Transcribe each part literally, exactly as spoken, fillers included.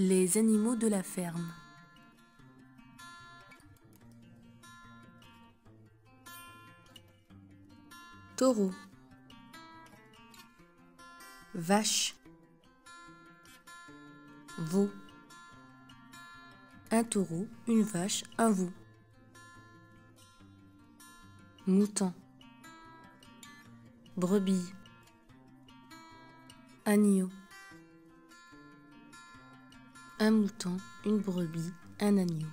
Les animaux de la ferme. Taureau, vache, veau. Un taureau, une vache, un veau. Mouton, brebis, agneau. Un mouton, une brebis, un agneau.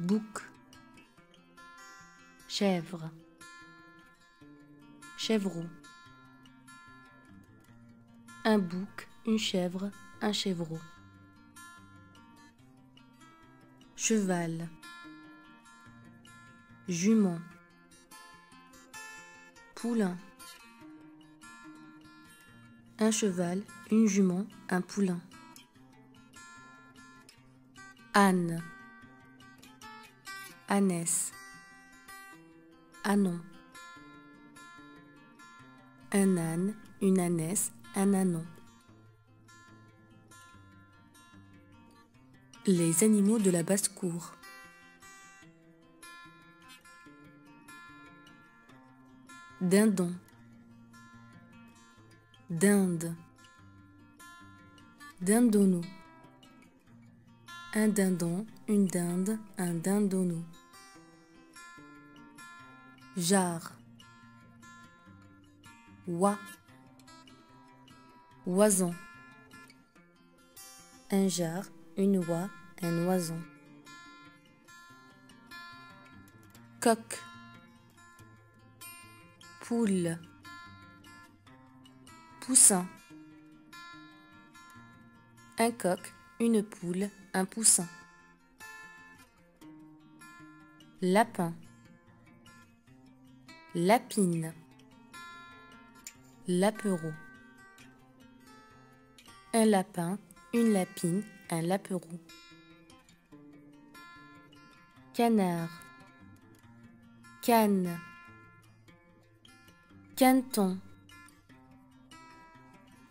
Bouc, chèvre, chevreau. Un bouc, une chèvre, un chevreau. Cheval, jument, poulain. Un cheval, une jument, un poulain. Âne, ânesse, ânon. Un âne, une ânesse, un ânon. Les animaux de la basse-cour. Dindon, dinde, dindono. Un dindon, une dinde, un dindono. Jarre, oie, oison. Un jarre, une oie, un oison. Coq, poule, poussin. Un coq, une poule, un poussin. Lapin, lapine, lapereau. Un lapin, une lapine, un lapereau. Canard, canne, canton.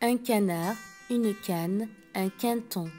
Un canard, une canne, un quinton.